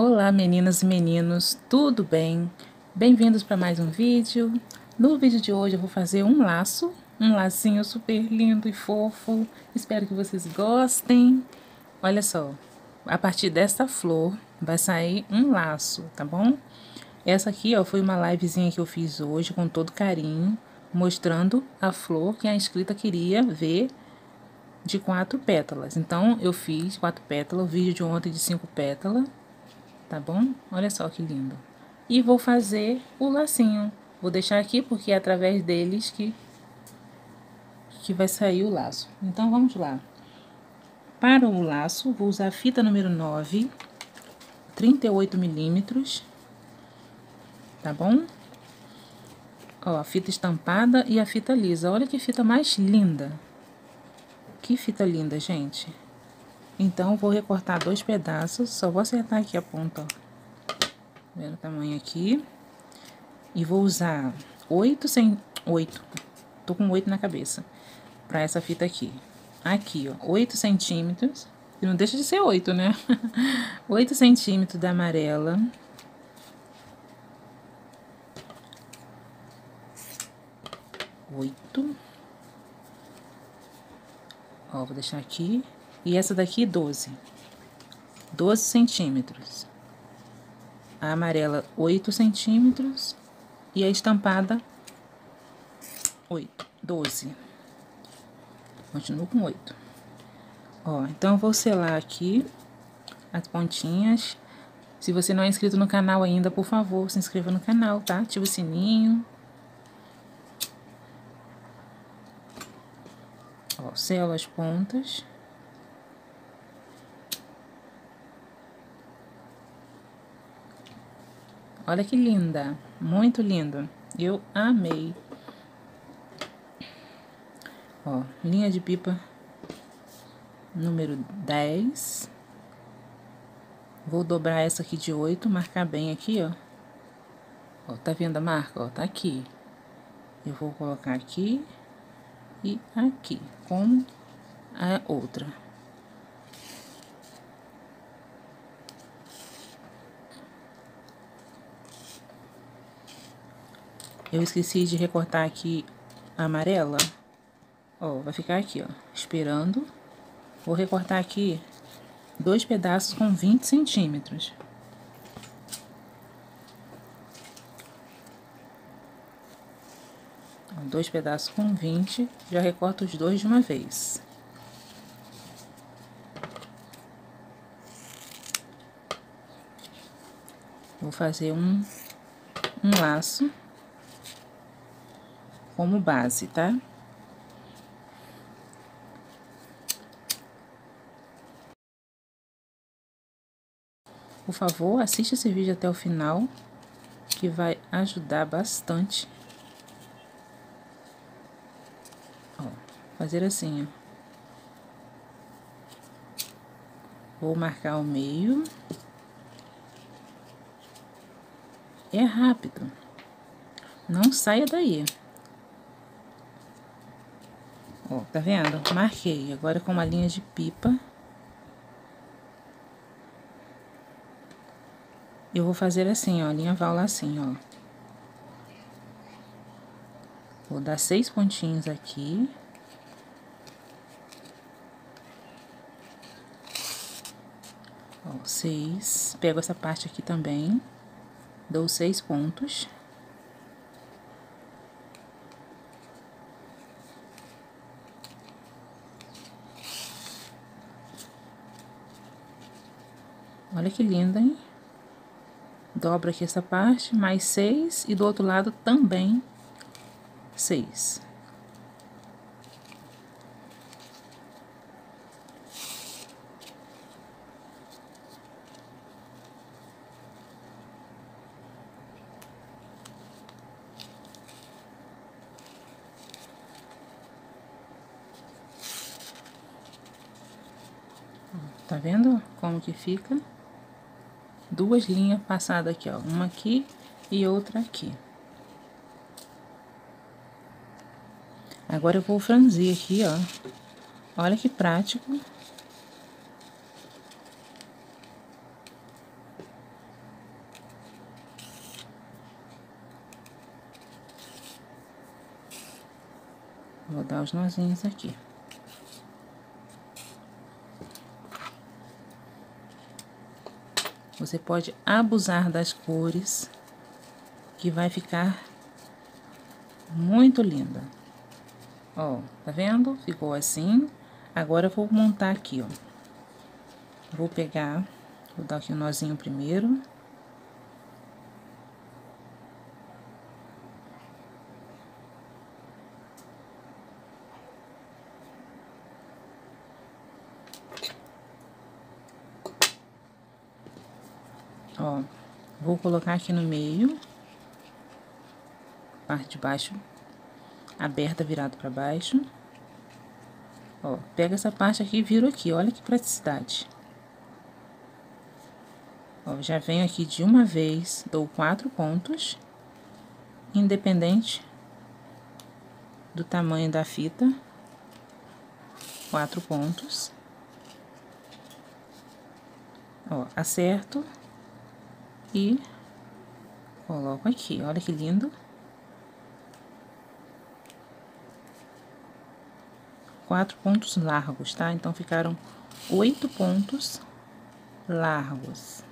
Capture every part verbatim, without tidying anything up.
Olá meninas e meninos, tudo bem? Bem-vindos para mais um vídeo. No vídeo de hoje eu vou fazer um laço, um lacinho super lindo e fofo. Espero que vocês gostem. Olha só, a partir dessa flor vai sair um laço, tá bom? Essa aqui, ó, foi uma livezinha que eu fiz hoje com todo carinho, mostrando a flor que a inscrita queria ver de quatro pétalas. Então, eu fiz quatro pétalas, o vídeo de ontem de cinco pétalas. Tá bom? Olha só que lindo. E vou fazer o lacinho. Vou deixar aqui porque é através deles que, que vai sair o laço. Então, vamos lá. Para o laço, vou usar a fita número nove, trinta e oito milímetros. Tá bom? Ó, a fita estampada e a fita lisa. Olha que fita mais linda. Que fita linda, gente. Então, vou recortar dois pedaços, só vou acertar aqui a ponta, ó. Vendo o tamanho aqui. E vou usar oito sem... oito. Tô com oito na cabeça. Pra essa fita aqui. Aqui, ó. oito centímetros. E não deixa de ser oito, né? oito centímetros da amarela. oito. Ó, vou deixar aqui. E essa daqui, doze. doze centímetros. A amarela, oito centímetros. E a estampada, oito. doze. Continuo com oito. Ó, então, vou selar aqui as pontinhas. Se você não é inscrito no canal ainda, por favor, se inscreva no canal, tá? Ativa o sininho. Ó, selo as pontas. Olha que linda, muito linda. Eu amei. Ó, linha de pipa número dez. Vou dobrar essa aqui de oito, marcar bem aqui, ó. Ó, tá vendo a marca? Ó, tá aqui. Eu vou colocar aqui e aqui, com a outra. Eu esqueci de recortar aqui a amarela, ó, vai ficar aqui, ó, esperando. Vou recortar aqui dois pedaços com vinte centímetros. Dois pedaços com vinte, já recorto os dois de uma vez. Vou fazer um, um laço como base, tá? Por favor, assista esse vídeo até o final, que vai ajudar bastante. Ó, fazer assim, ó. Vou marcar o meio. É rápido. Não saia daí. Ó, tá vendo? Marquei. Agora com uma linha de pipa. Eu vou fazer assim, ó. Linha val assim, ó. Vou dar seis pontinhos aqui. Ó, seis. Pego essa parte aqui também. Dou seis pontos. Olha que linda, hein? Dobra aqui essa parte, mais seis, e do outro lado também seis. Tá vendo como que fica? Duas linhas passadas aqui, ó, uma aqui e outra aqui. Agora eu vou franzir aqui, ó. Olha que prático. Vou dar os nozinhos aqui. Você pode abusar das cores, que vai ficar muito linda. Ó, tá vendo? Ficou assim. Agora eu vou montar aqui, ó. Vou pegar, vou dar aqui um nozinho primeiro. Ó, vou colocar aqui no meio, parte de baixo aberta, virado para baixo. Ó, pega essa parte aqui e viro aqui, olha que praticidade. Ó, já venho aqui de uma vez, dou quatro pontos, independente do tamanho da fita, quatro pontos. Ó, acerto e coloco aqui, olha que lindo. Quatro pontos largos, tá? Então, ficaram oito pontos largos.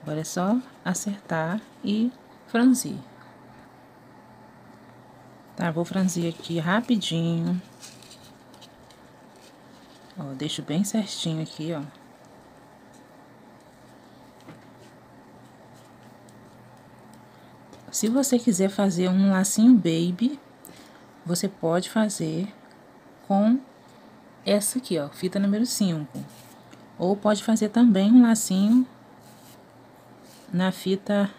Agora é só acertar e franzir. Tá? Vou franzir aqui rapidinho. Ó, deixo bem certinho aqui, ó. Se você quiser fazer um lacinho baby, você pode fazer com essa aqui, ó, fita número cinco. Ou pode fazer também um lacinho na fita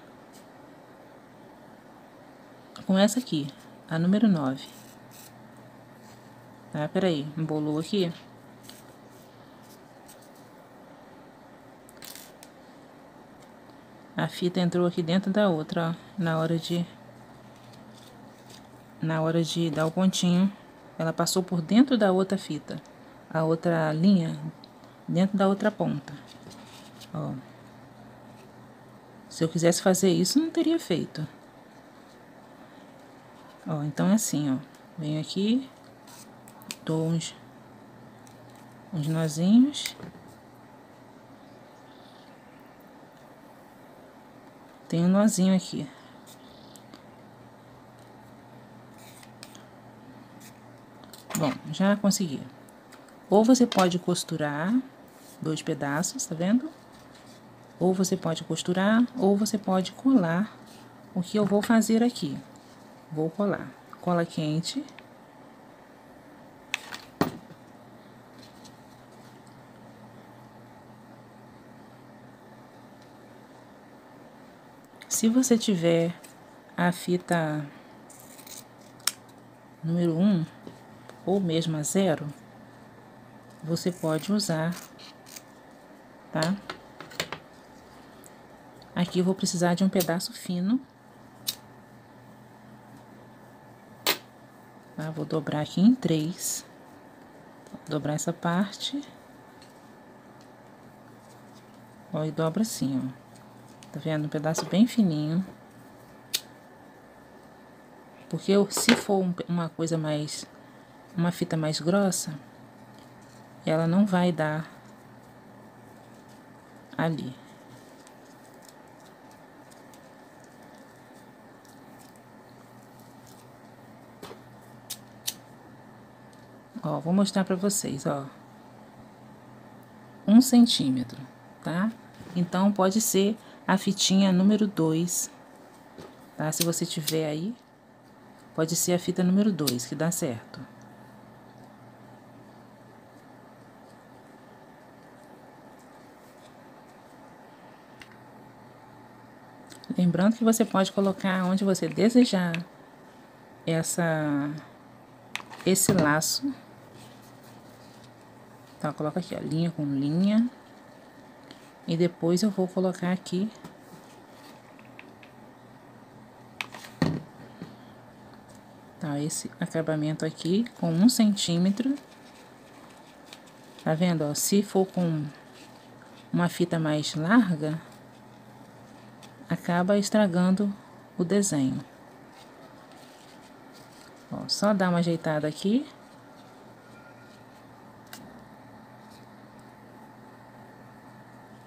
com essa aqui, a número nove. Tá, peraí, embolou aqui. A fita entrou aqui dentro da outra, ó, na hora de... Na hora de dar o pontinho, ela passou por dentro da outra fita, a outra linha, dentro da outra ponta. Ó. Se eu quisesse fazer isso, não teria feito. Ó, então é assim, ó. Venho aqui, dou uns, uns nozinhos. Tem um nozinho aqui. Bom, já consegui. Ou você pode costurar dois pedaços, tá vendo? Ou você pode costurar, ou você pode colar. O que eu vou fazer aqui? Vou colar. Cola quente. Se você tiver a fita número um, ou mesmo a zero, você pode usar, tá? Aqui eu vou precisar de um pedaço fino, tá? Vou dobrar aqui em três, vou dobrar essa parte, ó, e dobra assim, ó, tá vendo? Um pedaço bem fininho, porque se for uma coisa mais... uma fita mais grossa, ela não vai dar ali. Ó, vou mostrar pra vocês, ó. Um centímetro, tá? Então, pode ser a fitinha número dois, tá? Se você tiver aí, pode ser a fita número dois, que dá certo. Lembrando que você pode colocar onde você desejar essa, esse laço. Então, coloca aqui, ó, linha com linha. E depois eu vou colocar aqui. Tá, esse acabamento aqui com um centímetro. Tá vendo, ó? Se for com uma fita mais larga, acaba estragando o desenho. Ó, só dar uma ajeitada aqui.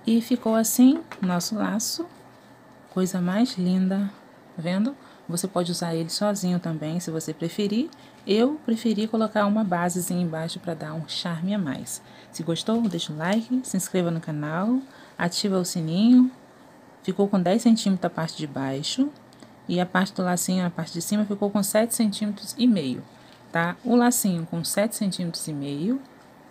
E ficou assim o nosso laço, coisa mais linda, tá vendo? Você pode usar ele sozinho também, se você preferir. Eu preferi colocar uma basezinha embaixo para dar um charme a mais. Se gostou, deixa um like, se inscreva no canal, ativa o sininho. Ficou com dez centímetros a parte de baixo e a parte do lacinho, a parte de cima, ficou com sete centímetros e meio, tá? O lacinho com sete centímetros e meio.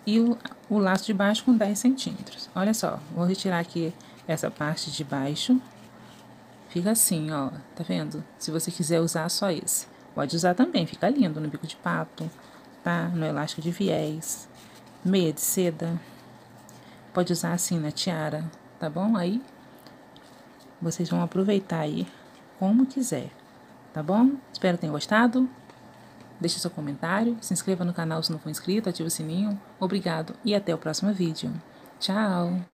E o, o laço de baixo com dez centímetros. Olha só, vou retirar aqui essa parte de baixo. Fica assim, ó, tá vendo? Se você quiser usar só esse, pode usar também, fica lindo no bico de pato, tá? No elástico de viés, meia de seda. Pode usar assim na tiara, tá bom? Aí, vocês vão aproveitar aí como quiser, tá bom? Espero que tenham gostado. Deixe seu comentário, se inscreva no canal se não for inscrito, ative o sininho. Obrigado e até o próximo vídeo. Tchau!